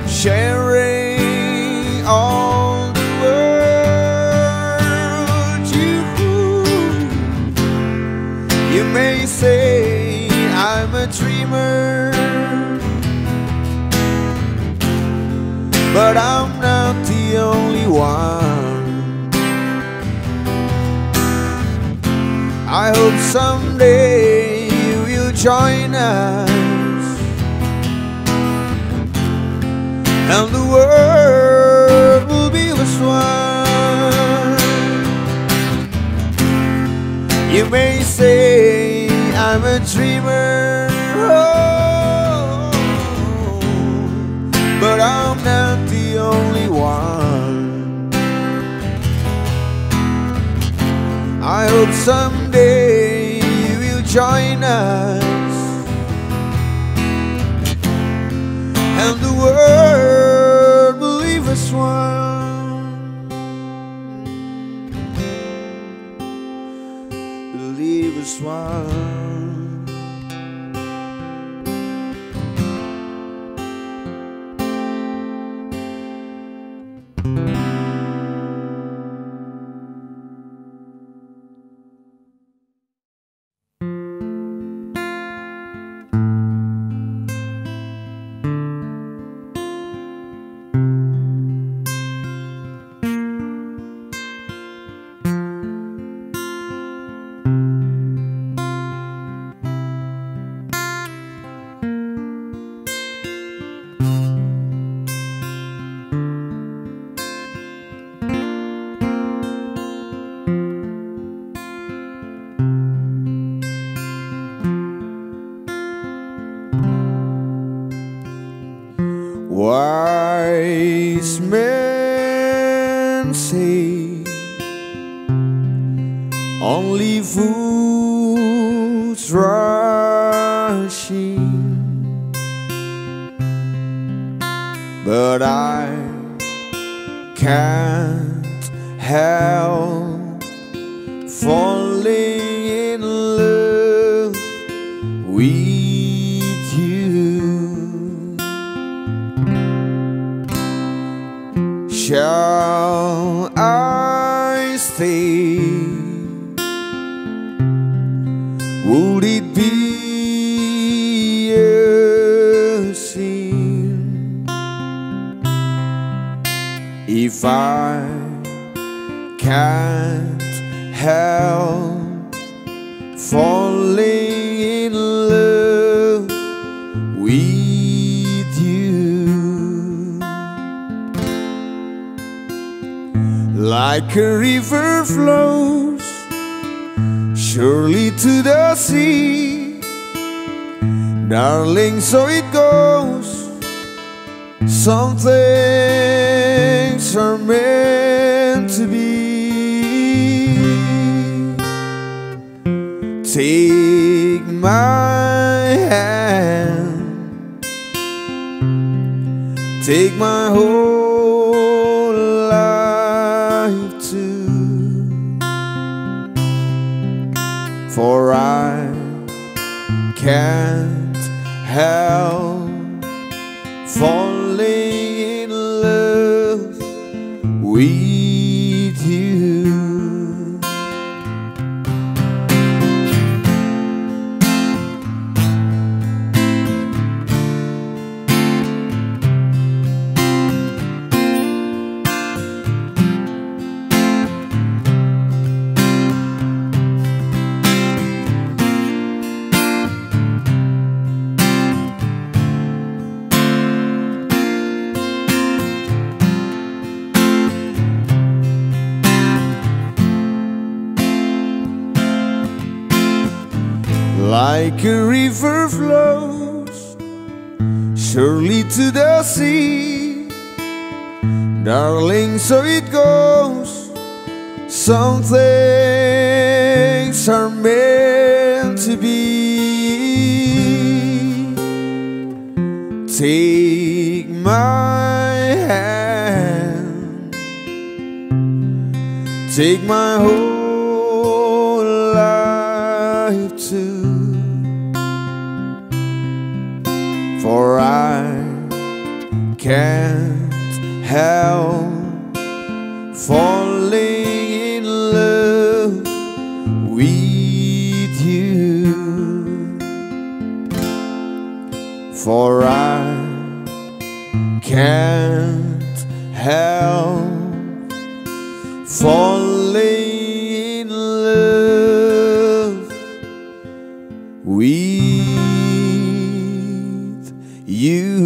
sharing all the world. You, you may say I'm a dreamer, but I'm not the only one. I hope someday you will join us and the world one. You may say I'm a dreamer, oh, but I'm not the only one. I hope someday you will join us and the world will leave us one. Leave us one. Wise men say only fools rush in, but I can't help falling in love with . Shall I stay? Would it be a sin if I can't help falling in love with you? Like a river flows surely to the sea, darling, so it goes. Some things things are meant to be. Take my hand, take my whole life too, for I can't help falling with you. Like a river flows surely to the sea, darling, so it goes. Some things are meant to be. Take my hand, take my whole life too, for I can't help falling in love with you, for I can't help falling in love with you. You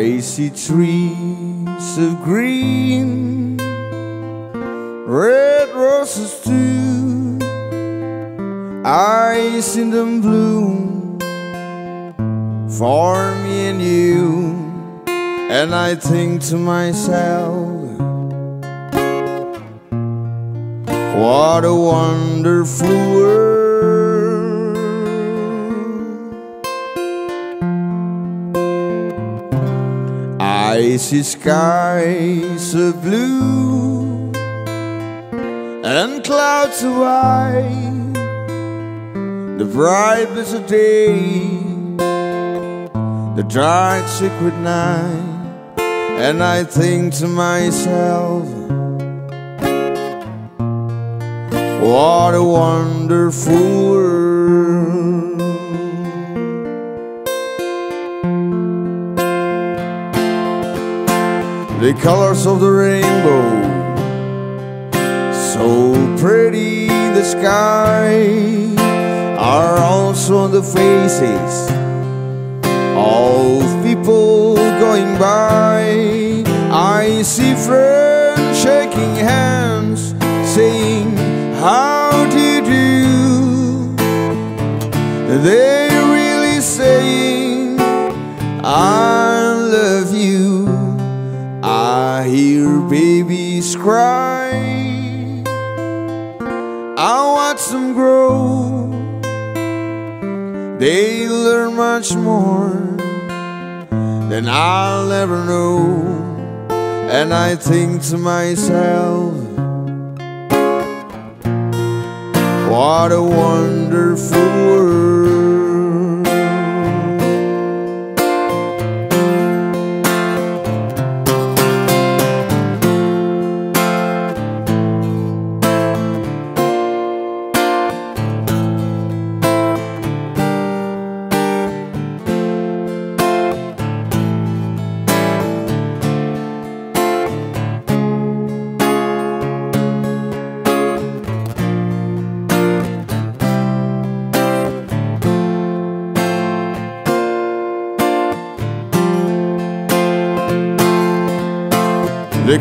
I see trees of green, red roses too. I see them bloom for me and you, and I think to myself, what a wonderful world. I see skies of blue and clouds of white, the bright blessed day, the dark secret night, and I think to myself, what a wonderful world. The colors of the rainbow, so pretty, the sky, are also on the faces of people going by. I see friends shaking hands, saying, how do you do? They're really saying, I love you. I hear babies cry, I watch them grow, they learn much more than I'll ever know, and I think to myself, what a wonderful world.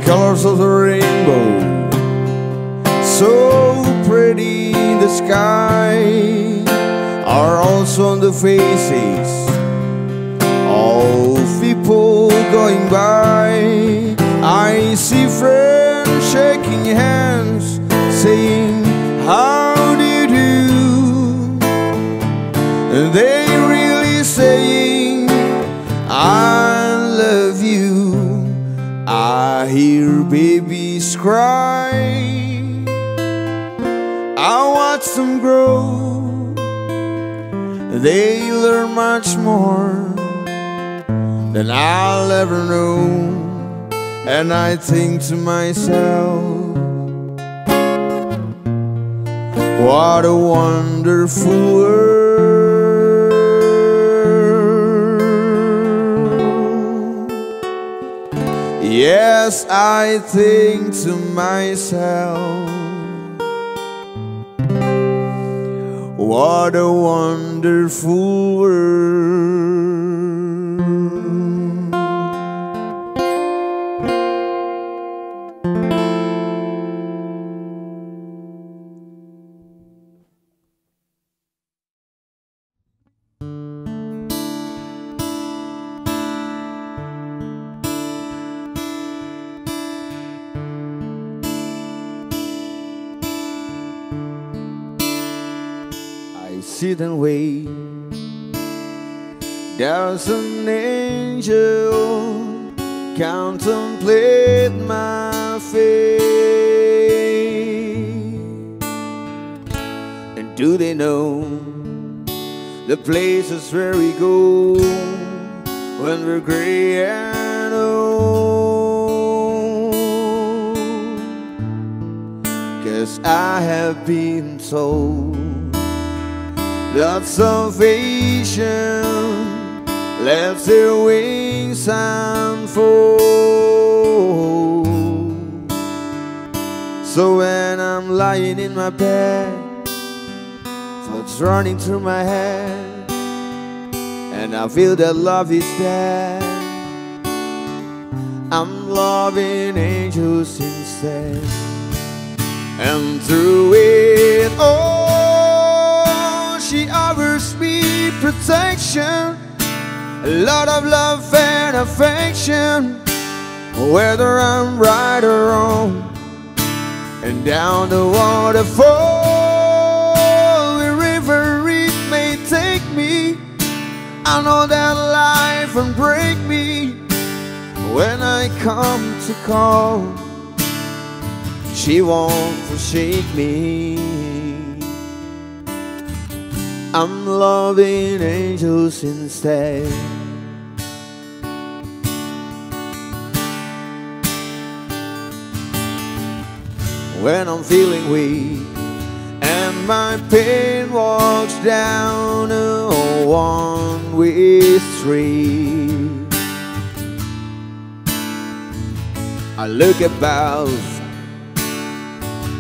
colors of the rainbow, so pretty in the sky, are also on the faces of people going by. I see friends shaking hands, saying how do you do, and they really saying I love you. I hear babies cry, I watch them grow, they learn much more than I'll ever know. And I think to myself, what a wonderful world. Yes, I think to myself, what a wonderful world. Sit and wait, there's an angel contemplate my fate. And do they know the places where we go when we're gray and old? Cause I have been told that salvation lets their wings unfold. So when I'm lying in my bed, thoughts running through my head, and I feel that love is dead, I'm loving angels instead. And through it all, she offers me protection, a lot of love and affection, whether I'm right or wrong. And down the waterfall, wherever it may take me, I know that life won't break me. When I come to call, she won't forsake me. I'm loving angels instead. When I'm feeling weak and my pain walks down a one-way street, I look about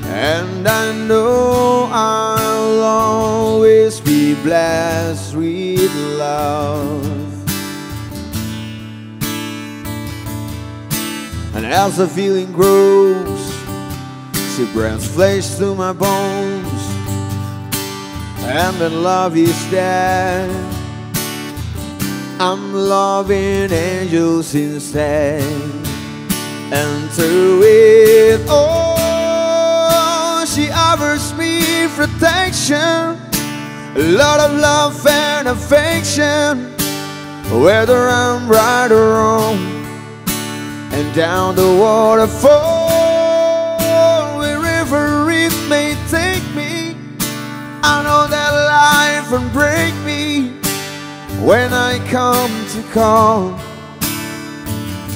and I know I'll always be blessed with love. And as the feeling grows, she brings flesh to my bones, and when love is dead, I'm loving angels instead. And through it all, she offers me protection, a lot of love and affection, whether I'm right or wrong. And down the waterfall, wherever it may take me, I know that life won't break me. When I come to call,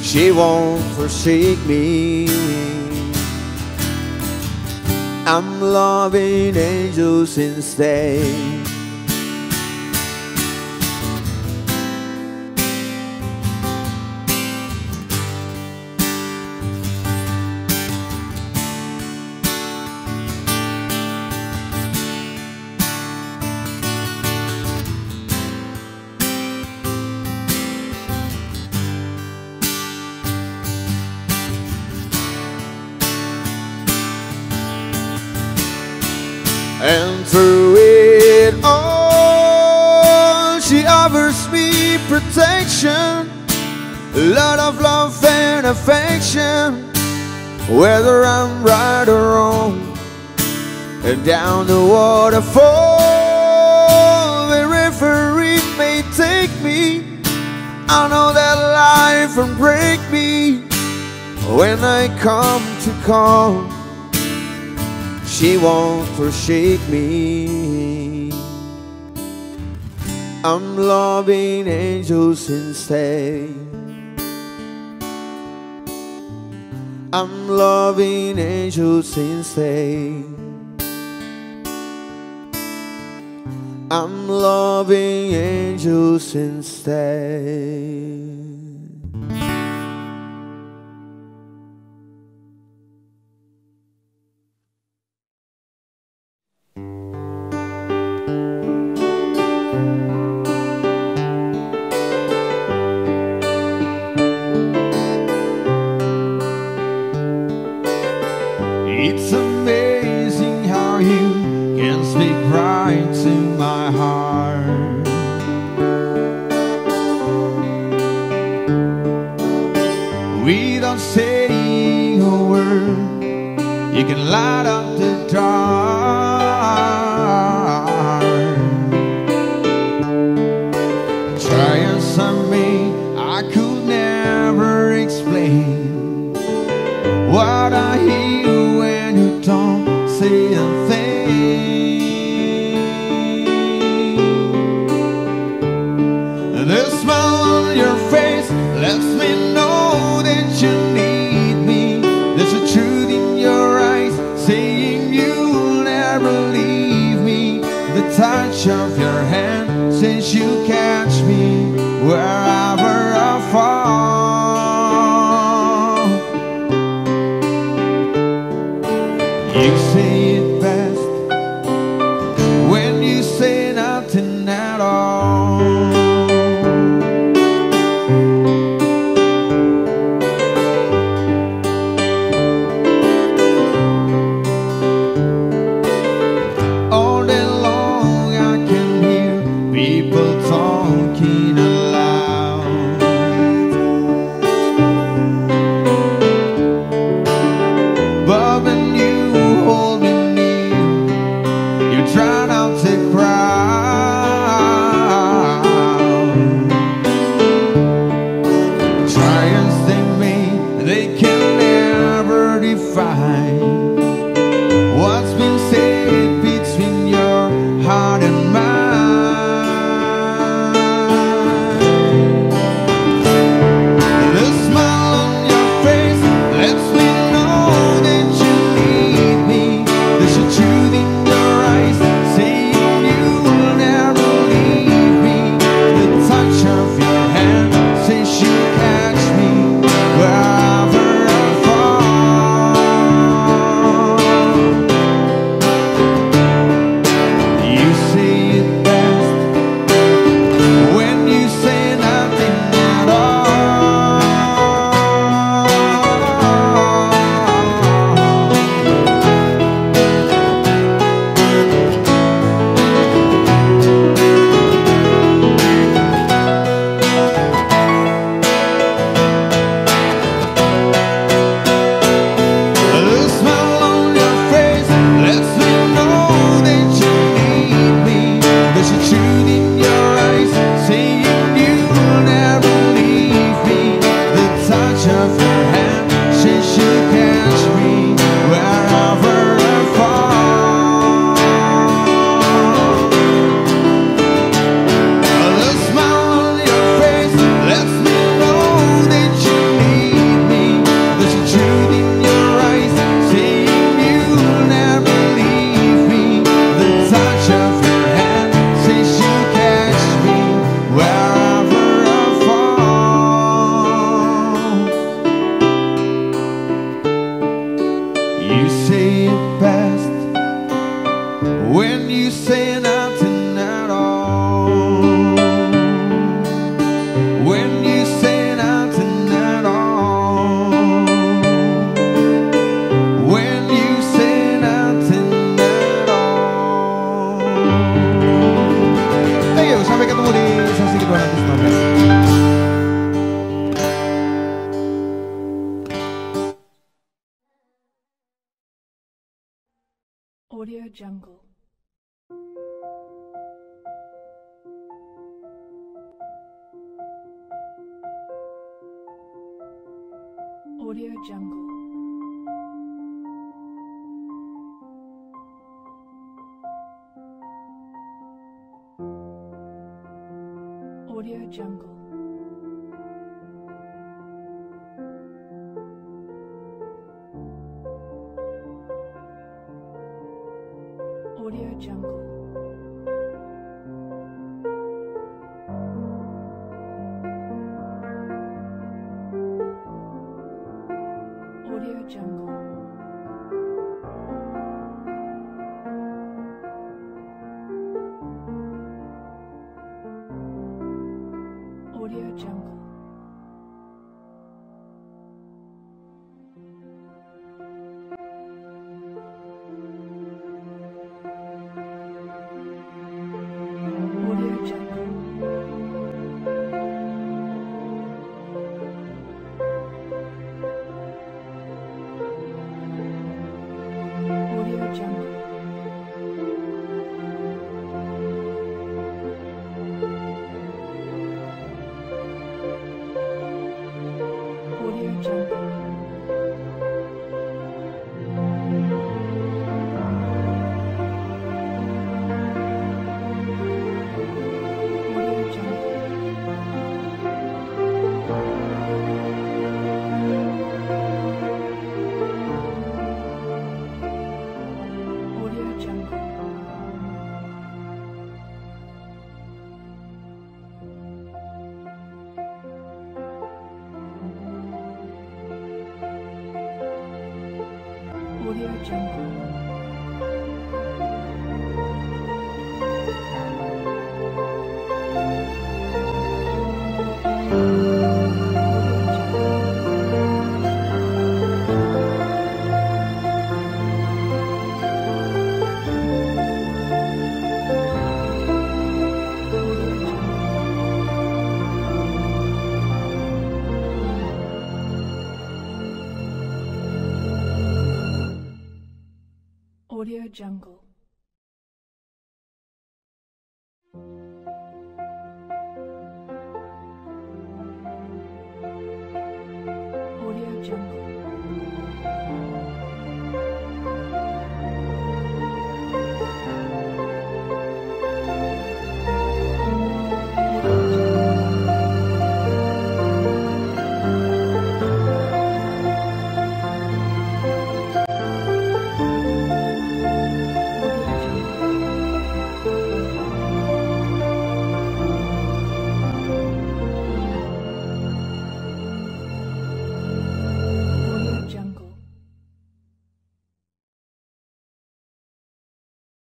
she won't forsake me. I'm loving angels instead. and through it all she offers me protection, a lot of love and affection, whether I'm right or wrong. And down the waterfall, the river it may take me, I know that life will break me. When I come to call, she won't forsake me. I'm loving angels instead. I'm loving angels instead. I'm loving angels instead. It's amazing how you can speak right to my heart. Without saying a word, you can light up the dark. Try and some me, I could never explain what I hear. Don't say a thing. The smile on your face lets me know that you need me. There's a truth in your eyes saying you'll never leave me. The touch of your hand says you catch me wherever I fall. You say it best when you say nothing at all. All day long I can hear people talking aloud, but when try not to cry. Triumphs they made, they can never define what's been said between your heart and mine. The smile on your face lets me know that you need me. There's a truth in when you say nothing at all. When you say nothing at all. When you say nothing at all. Audio Jungle. Audio Jungle. Audio Jungle. Audio Jungle. Audio Jungle. Audio Jungle. Jungle. Audio Jungle. Audio Jungle. Audio Jungle. Audio Jungle.